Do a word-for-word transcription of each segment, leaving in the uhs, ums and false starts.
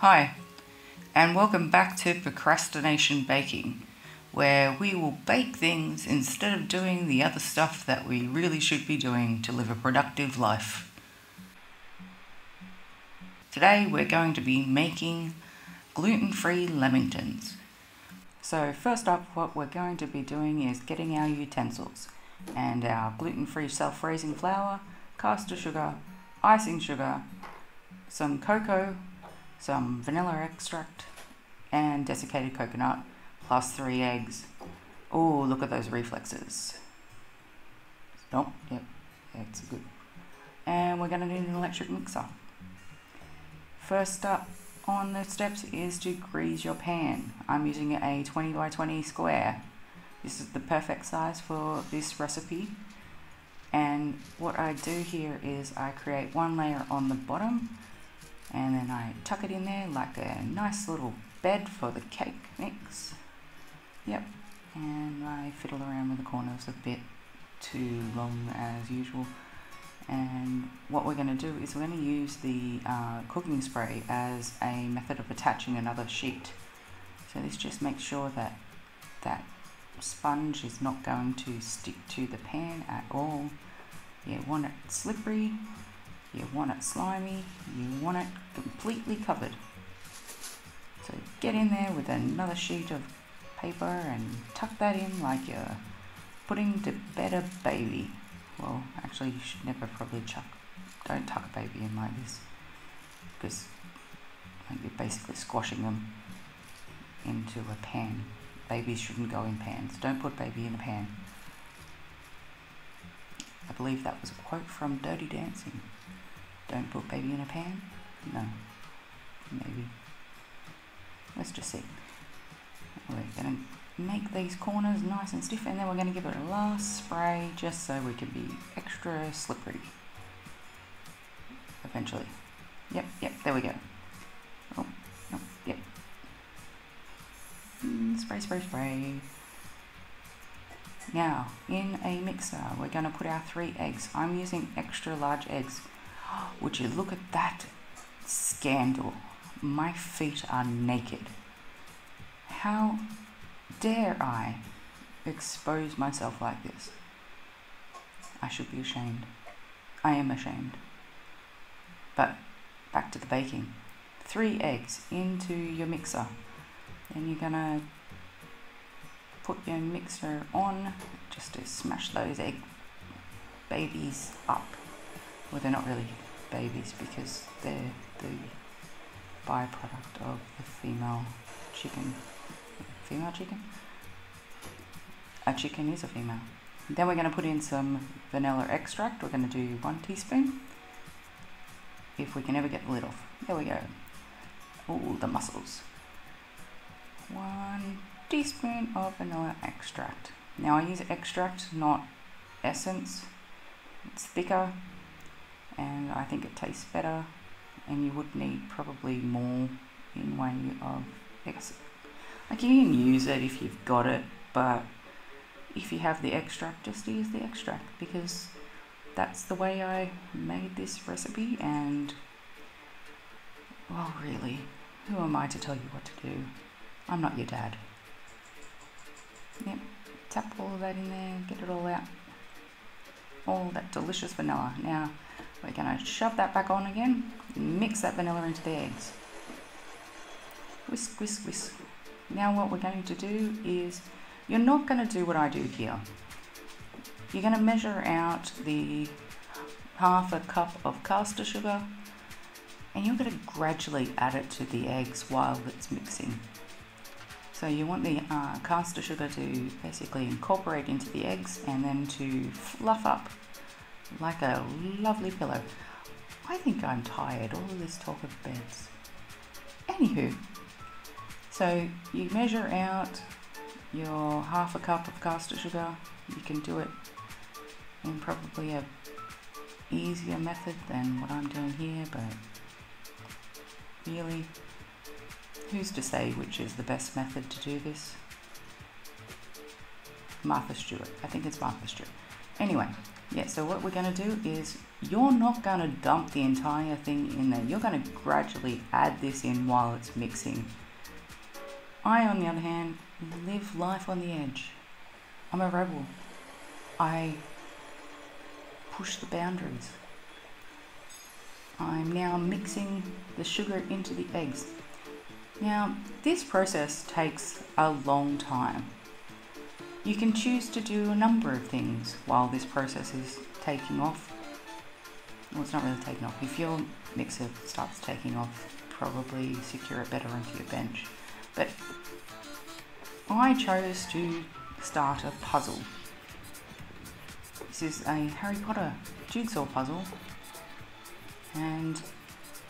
Hi, and welcome back to Procrastination Baking, where we will bake things instead of doing the other stuff that we really should be doing to live a productive life. Today we're going to be making gluten-free lamingtons. So first up, what we're going to be doing is getting our utensils and our gluten-free self-raising flour, caster sugar, icing sugar, some cocoa, some vanilla extract, and desiccated coconut, plus three eggs. Oh, look at those reflexes. Nope, yep, that's good. And we're gonna need an electric mixer. First up on the steps is to grease your pan. I'm using a twenty by twenty square. This is the perfect size for this recipe. And what I do here is I create one layer on the bottom, and then I tuck it in there like a nice little bed for the cake mix. Yep, and I fiddle around with the corners a bit too long as usual. And what we're going to do is we're going to use the uh, cooking spray as a method of attaching another sheet. So this just makes sure that that sponge is not going to stick to the pan at all. You want it slippery. You want it slimy, you want it completely covered. So get in there with another sheet of paper and tuck that in like you're putting to bed a baby. Well, actually you should never probably chuck, don't tuck a baby in like this, because like, you're basically squashing them into a pan. Babies shouldn't go in pans. Don't put baby in a pan. I believe that was a quote from Dirty Dancing. Don't put baby in a pan? No. Maybe. Let's just see. We're going to make these corners nice and stiff, and then we're going to give it a last spray just so we can be extra slippery. Eventually. Yep, yep, there we go. Oh, nope, yep. Mm, spray, spray, spray. Now, in a mixer, we're going to put our three eggs. I'm using extra large eggs. Would you look at that scandal? My feet are naked. How dare I expose myself like this? I should be ashamed. I am ashamed. But back to the baking. Three eggs into your mixer. Then you're gonna put your mixer on just to smash those egg babies up. Well, they're not really babies because they're the byproduct of the female chicken. Female chicken? A chicken is a female. Then we're going to put in some vanilla extract. We're going to do one teaspoon. If we can ever get the lid off. There we go. Ooh, the muscles. One teaspoon of vanilla extract. Now I use extract, not essence. It's thicker, and I think it tastes better, and you would need probably more in way of, I guess, like you can use it if you've got it, but if you have the extract, just use the extract, because that's the way I made this recipe, and, well, really, who am I to tell you what to do? I'm not your dad. Yep, tap all of that in there, get it all out. All that delicious vanilla. Now, we're going to shove that back on again, mix that vanilla into the eggs. Whisk, whisk, whisk. Now what we're going to do is, you're not going to do what I do here. You're going to measure out the half a cup of caster sugar, and you're going to gradually add it to the eggs while it's mixing. So you want the uh, caster sugar to basically incorporate into the eggs and then to fluff up like a lovely pillow. I think I'm tired, all of this talk of beds. Anywho, so you measure out your half a cup of caster sugar. You can do it in probably a easier method than what I'm doing here, but really, who's to say which is the best method to do this? Martha Stewart, I think it's Martha Stewart. Anyway, Yeah, so what we're going to do is you're not going to dump the entire thing in there. You're going to gradually add this in while it's mixing. I, on the other hand, live life on the edge. I'm a rebel. I push the boundaries. I'm now mixing the sugar into the eggs. Now, this process takes a long time. You can choose to do a number of things while this process is taking off. Well, it's not really taking off. If your mixer starts taking off, probably secure it better onto your bench. But I chose to start a puzzle. This is a Harry Potter jigsaw puzzle, and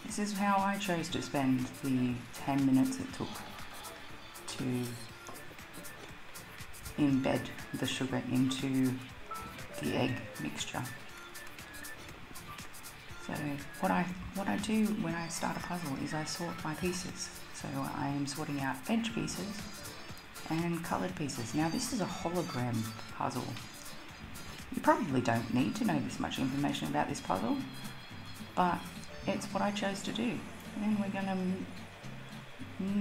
this is how I chose to spend the ten minutes it took to embed the sugar into the egg mixture. So what I what I do when I start a puzzle is I sort my pieces. So I am sorting out edge pieces and coloured pieces. Now this is a hologram puzzle. You probably don't need to know this much information about this puzzle, but it's what I chose to do. And then we're going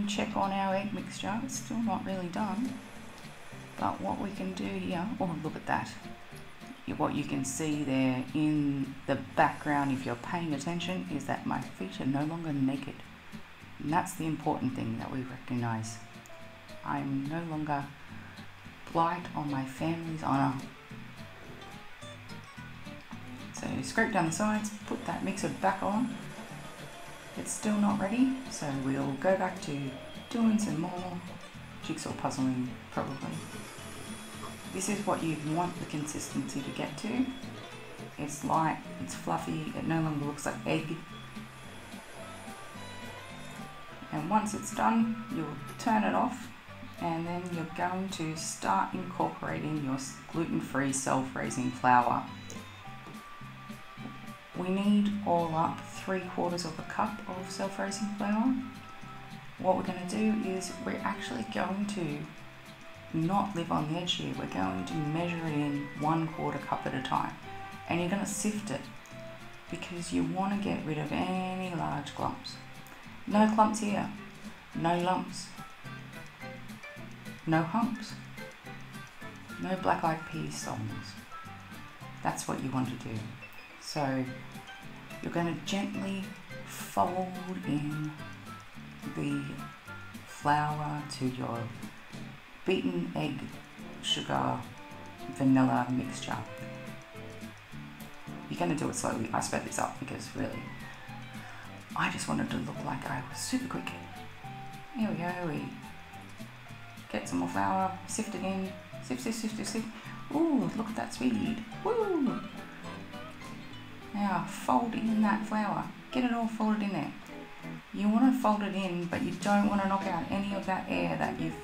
to check on our egg mixture. It's still not really done. But what we can do here, oh look at that, what you can see there in the background if you're paying attention is that my feet are no longer naked. And that's the important thing that we recognise. I'm no longer blight on my family's honour. So scrape down the sides, put that mixer back on. It's still not ready, so we'll go back to doing some more jigsaw puzzling, probably. This is what you want the consistency to get to. It's light, it's fluffy, it no longer looks like egg. And once it's done, you'll turn it off, and then you're going to start incorporating your gluten-free self-raising flour. We need all up three quarters of a cup of self-raising flour. What we're going to do is we're actually going to not live on the edge here. We're going to measure it in one quarter cup at a time. And you're going to sift it because you want to get rid of any large clumps. No clumps here. No lumps. No humps. No black eyed pea songs. That's what you want to do. So you're going to gently fold in the flour to your beaten egg, sugar, vanilla mixture. You're going to do it slowly. I sped this up because really I just wanted to look like I was super quick. Here we go, we get some more flour, sift it in, sift, sift, sift, sift, sift. Ooh, look at that speed. Woo! Now fold in that flour, get it all folded in there. You want to fold it in, but you don't want to knock out any of that air that you've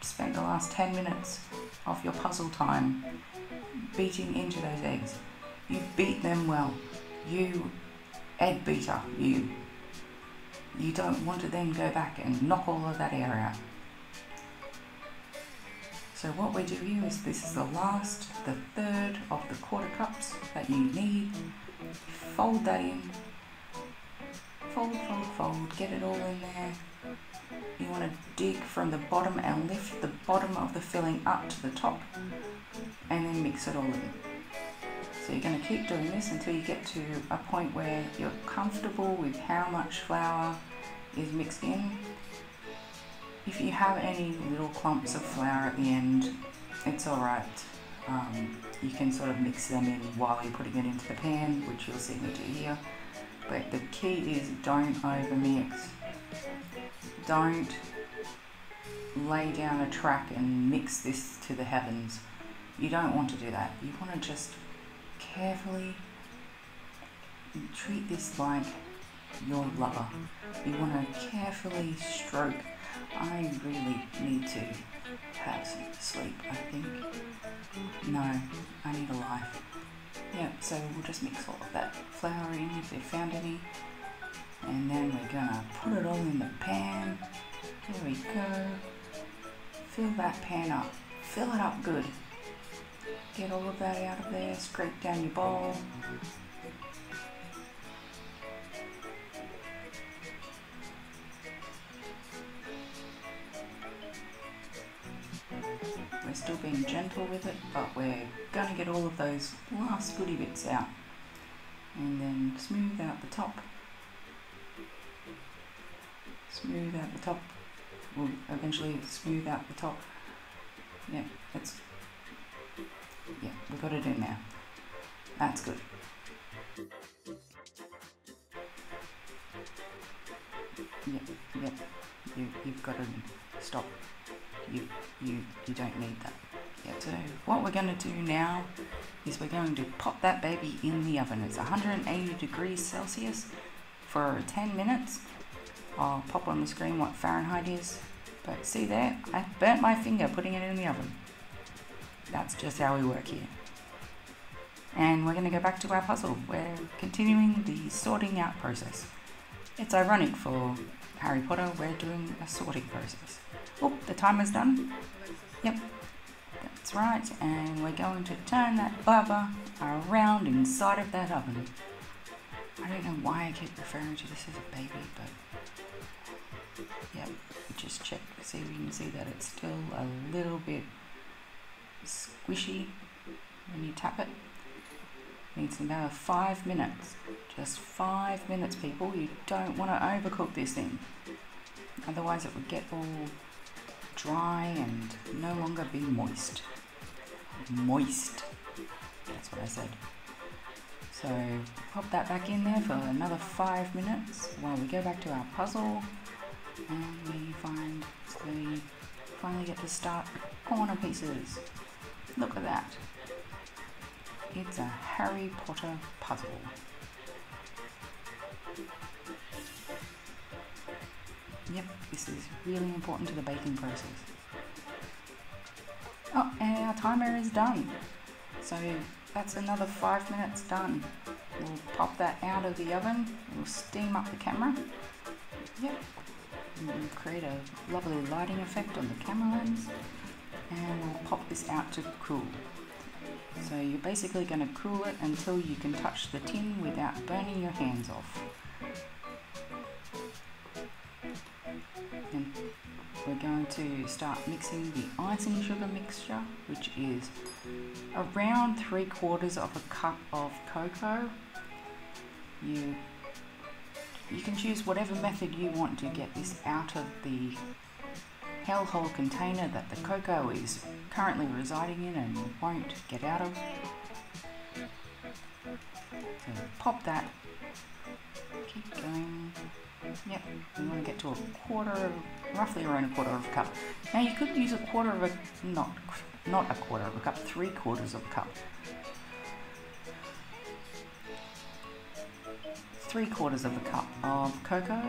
spent the last ten minutes of your puzzle time beating into those eggs. You beat them well. You egg beater, you. You don't want to then go back and knock all of that air out. So what we do here is this is the last, the third of the quarter cups that you need. Fold that in. Fold, fold, fold, get it all in there. You want to dig from the bottom and lift the bottom of the filling up to the top and then mix it all in. So you're going to keep doing this until you get to a point where you're comfortable with how much flour is mixed in. If you have any little clumps of flour at the end, it's alright. Um, you can sort of mix them in while you're putting it into the pan, which you'll see me do here. But the key is don't overmix. Don't lay down a track and mix this to the heavens. You don't want to do that. You want to just carefully treat this like your lover. You want to carefully stroke. I really need to have some sleep, I think. No, I need a life. Yeah, so we'll just mix all of that flour in if they've found any. And then we're gonna put it all in the pan. Here we go. Fill that pan up. Fill it up good. Get all of that out of there, scrape down your bowl. We're still being gentle with it, but we're going to get all of those last goodie bits out. And then smooth out the top. Smooth out the top. We'll eventually smooth out the top. Yeah, that's... yeah, we've got it in now. That's good. Yep, yep, you, you've got to stop. You, you, you don't need that. Yeah, so what we're going to do now is we're going to pop that baby in the oven. It's one hundred eighty degrees Celsius for ten minutes. I'll pop on the screen what Fahrenheit is. But see there, I burnt my finger putting it in the oven. That's just how we work here. And we're going to go back to our puzzle. We're continuing the sorting out process. It's ironic for Harry Potter, we're doing a sorting process. Oh, the timer's done. Yep, that's right. And we're going to turn that baba around inside of that oven. I don't know why I keep referring to this as a baby, but yep, just check to see if you can see that it's still a little bit squishy when you tap it. Needs another five minutes. Just five minutes, people. You don't want to overcook this thing. Otherwise it would get all dry and no longer be moist. Moist. That's what I said. So pop that back in there for another five minutes while we go back to our puzzle and we find the finally get to start corner pieces. Look at that. It's a Harry Potter puzzle. Yep, this is really important to the baking process. Oh, and our timer is done. So that's another five minutes done. We'll pop that out of the oven. We'll steam up the camera. Yep. And we'll create a lovely lighting effect on the camera lens, and we'll pop this out to cool. So you're basically going to cool it until you can touch the tin without burning your hands off. And we're going to start mixing the icing sugar mixture, which is around three quarters of a cup of cocoa. You You can choose whatever method you want to get this out of the hellhole container that the cocoa is currently residing in and won't get out of. So pop that, keep going. Yep, we want to get to a quarter, of, roughly around a quarter of a cup. Now you could use a quarter of a, not, not a quarter of a cup, three quarters of a cup. Three quarters of a cup of cocoa.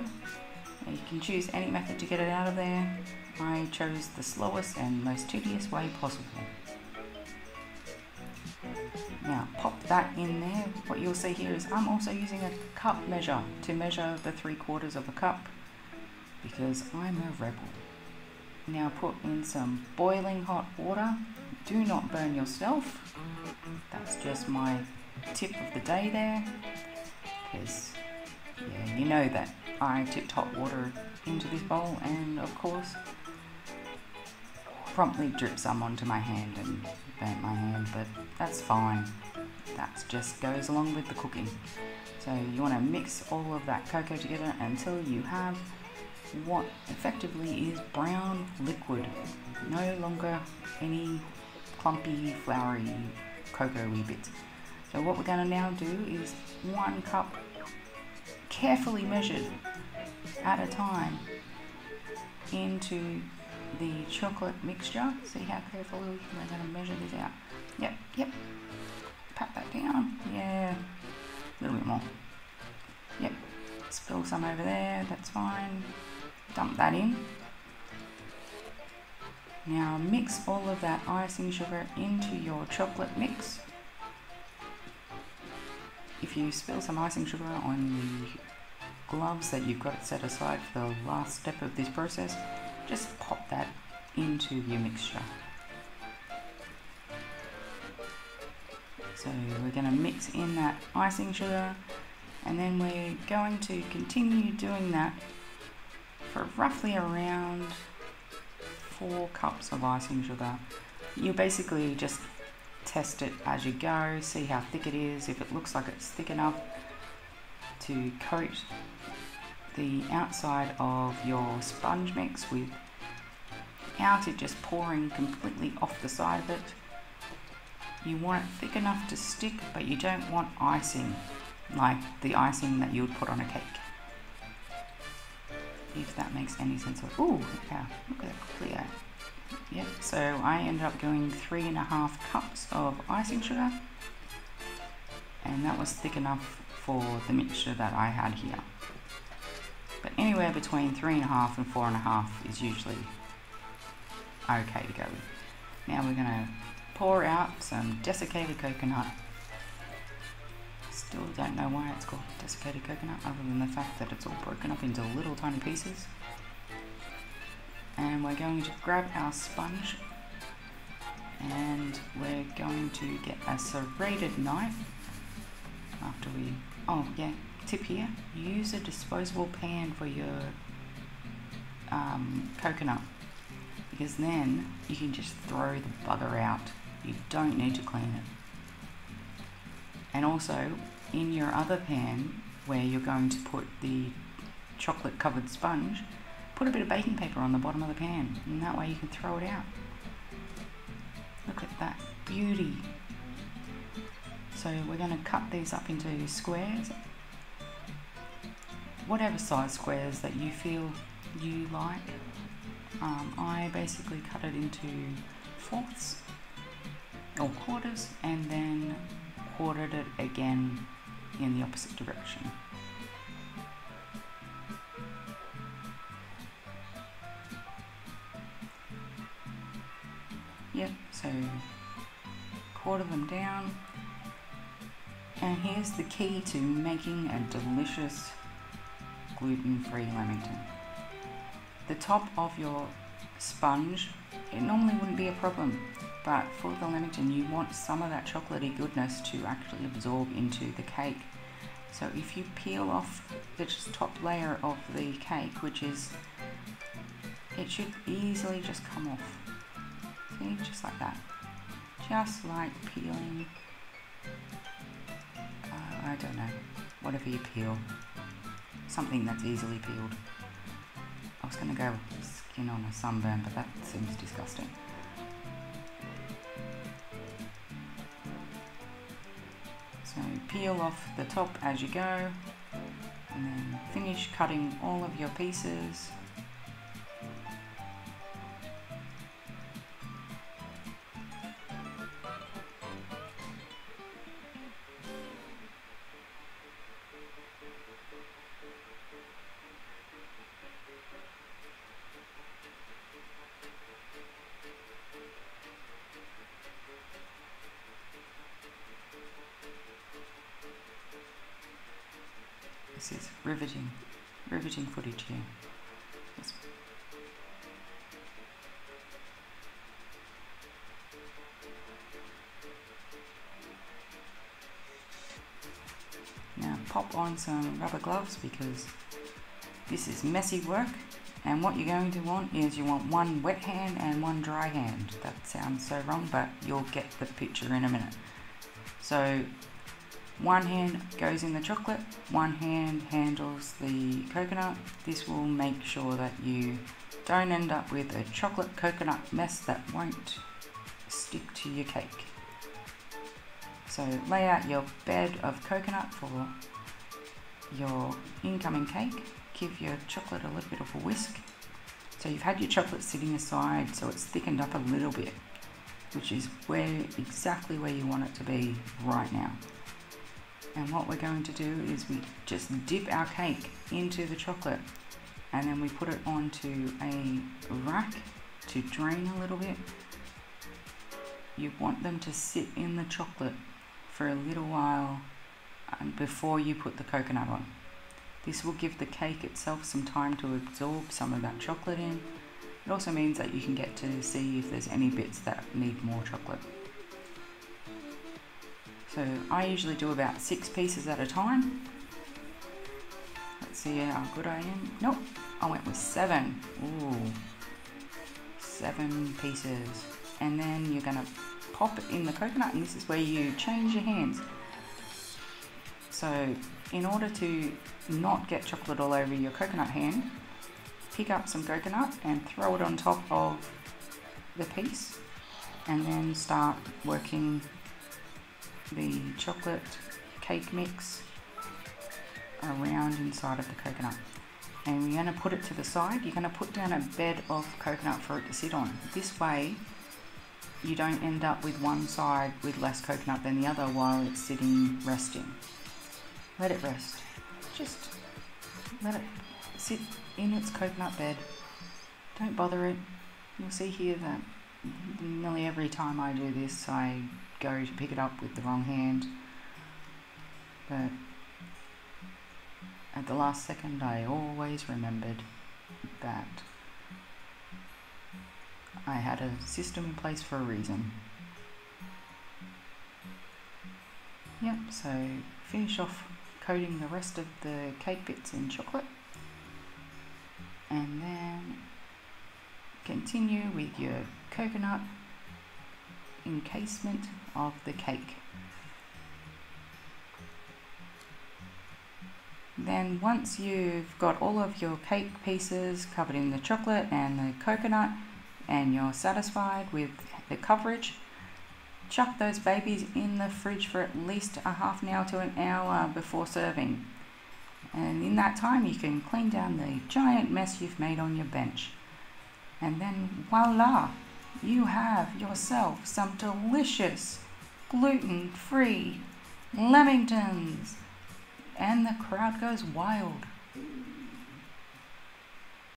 You can choose any method to get it out of there. I chose the slowest and most tedious way possible. Now pop that in there. What you'll see here is I'm also using a cup measure to measure the three quarters of a cup because I'm a rebel. Now put in some boiling hot water. Do not burn yourself. That's just my tip of the day there. Because yeah, you know that I tipped hot water into this bowl and of course promptly dripped some onto my hand and burnt my hand, but that's fine. That just goes along with the cooking. So you want to mix all of that cocoa together until you have what effectively is brown liquid. No longer any clumpy, floury, cocoa-y bits. So what we're going to now do is one cup carefully measured at a time into the chocolate mixture. See how carefully we're going to measure this out. Yep, yep. Pat that down. Yeah, a little bit more. Yep, spill some over there. That's fine. Dump that in. Now mix all of that icing sugar into your chocolate mix. If you spill some icing sugar on the gloves that you've got set aside for the last step of this process, just pop that into your mixture. So we're going to mix in that icing sugar, and then we're going to continue doing that for roughly around four cups of icing sugar. You basically just test it as you go, see how thick it is. If it looks like it's thick enough to coat the outside of your sponge mix without it just pouring completely off the side of it. You want it thick enough to stick, but you don't want icing like the icing that you would put on a cake, if that makes any sense. Ooh, yeah, look at that clear. Yep, so I ended up doing three and a half cups of icing sugar, and that was thick enough for the mixture that I had here. But anywhere between three and a half and four and a half is usually okay to go with. Now we're going to pour out some desiccated coconut. Still don't know why it's called desiccated coconut, other than the fact that it's all broken up into little tiny pieces. And we're going to grab our sponge, and we're going to get a serrated knife. After we, oh yeah, tip here, use a disposable pan for your um, coconut, because then you can just throw the bugger out. You don't need to clean it. And also, in your other pan where you're going to put the chocolate covered sponge, put a bit of baking paper on the bottom of the pan, and that way you can throw it out. Look at that beauty. So we're going to cut these up into squares, whatever size squares that you feel you like. Um, I basically cut it into fourths or quarters, and then quartered it again in the opposite direction. Yep, so quarter them down, and here's the key to making a delicious gluten-free Lamington. The top of your sponge, it normally wouldn't be a problem, but for the Lamington you want some of that chocolatey goodness to actually absorb into the cake. So if you peel off the just top layer of the cake, which is, it should easily just come off. Just like that, just like peeling, uh, I don't know, whatever you peel, something that's easily peeled. I was going to go skin on a sunburn, but that seems disgusting. So peel off the top as you go, and then finish cutting all of your pieces. This is riveting, riveting footage here. Yes. Now pop on some rubber gloves, because this is messy work, and what you're going to want is you want one wet hand and one dry hand. That sounds so wrong, but you'll get the picture in a minute. So one hand goes in the chocolate, one hand handles the coconut. This will make sure that you don't end up with a chocolate coconut mess that won't stick to your cake. So lay out your bed of coconut for your incoming cake. Give your chocolate a little bit of a whisk. So you've had your chocolate sitting aside, so it's thickened up a little bit, which is where exactly where you want it to be right now. And what we're going to do is we just dip our cake into the chocolate, and then we put it onto a rack to drain a little bit. You want them to sit in the chocolate for a little while before you put the coconut on. This will give the cake itself some time to absorb some of that chocolate in. It also means that you can get to see if there's any bits that need more chocolate. So I usually do about six pieces at a time. Let's see how good I am. Nope, I went with seven. Ooh, seven pieces. And then you're gonna pop it in the coconut, and this is where you change your hands. So in order to not get chocolate all over your coconut hand, pick up some coconut and throw it on top of the piece, and then start working the chocolate cake mix around inside of the coconut. And we're going to put it to the side. You're going to put down a bed of coconut for it to sit on. This way you don't end up with one side with less coconut than the other while it's sitting resting. Let it rest. Just let it sit in its coconut bed. Don't bother it. You'll see here that nearly every time I do this, I go to pick it up with the wrong hand, but at the last second I always remembered that I had a system in place for a reason. Yep, so finish off coating the rest of the cake bits in chocolate, and then continue with your coconut encasement of the cake. Then once you've got all of your cake pieces covered in the chocolate and the coconut, and you're satisfied with the coverage, chuck those babies in the fridge for at least a half an hour to an hour before serving. And in that time you can clean down the giant mess you've made on your bench. And then voila, you have yourself some delicious gluten-free Lamingtons, and the crowd goes wild.